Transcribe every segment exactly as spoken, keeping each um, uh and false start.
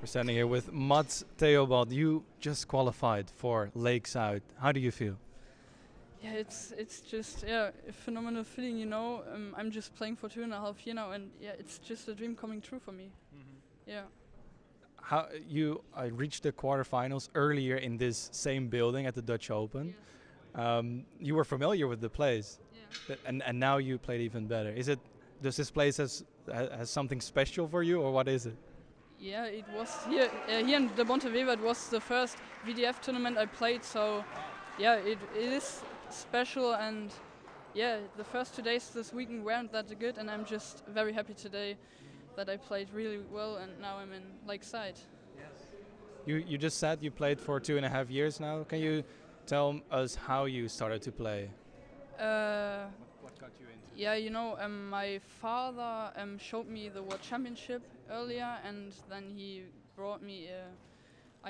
We're standing here with Mats Theobald. You just qualified for Lakeside. How do you feel? Yeah, it's it's just yeah a phenomenal feeling, you know. Um, I'm just playing for two and a half years now, and yeah, it's just a dream coming true for me. Mm-hmm. Yeah. How you? I reached the quarterfinals earlier in this same building at the Dutch Open. Yes. Um, you were familiar with the place, yeah. and and now you played even better. Is it? Does this place has has something special for you, or what is it? Yeah, it was here uh, here in the Bonte Wever. It was the first V D F tournament I played, so yeah, it, it is special. And yeah, the first two days this weekend weren't that good, and I'm just very happy today that I played really well, and now I'm in Lakeside. Yes. You you just said you played for two and a half years now. Can you tell us how you started to play? Uh, what, what got you into it? Yeah, you know, um, my father um, showed me the World Championship earlier, and then he brought me a,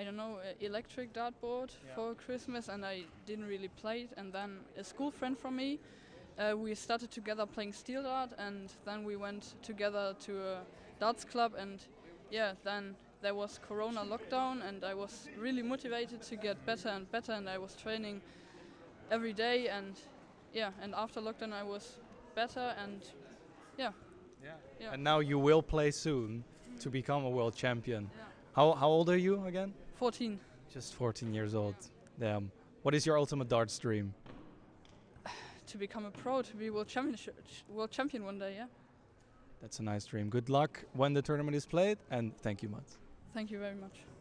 I don't know, a electric dartboard yeah. for Christmas, and I didn't really play it. And then a school friend from me, uh, we started together playing steel dart, and then we went together to a darts club. And yeah, then there was Corona lockdown, and I was really motivated to get better and better, and I was training every day. And yeah, and after lockdown I was better, and yeah. Yeah. yeah. And now you will play soon to become a world champion. Yeah. How, how old are you again? fourteen. Just fourteen years old. Yeah. Damn. What is your ultimate darts dream? To become a pro, to be world championship, world champion one day, yeah. That's a nice dream. Good luck when the tournament is played, and thank you, Mats. Thank you very much.